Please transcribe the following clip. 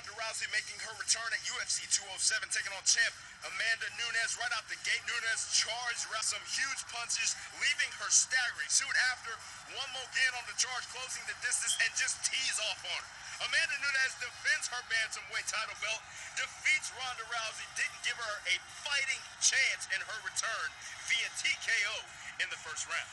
Ronda Rousey making her return at UFC 207, taking on champ Amanda Nunes. Right out the gate, Nunes charged some huge punches, leaving her staggering. Soon after, one more again on the charge, closing the distance and just tees off on her. Amanda Nunes defends her bantamweight title belt, defeats Ronda Rousey, didn't give her a fighting chance in her return via TKO in the first round.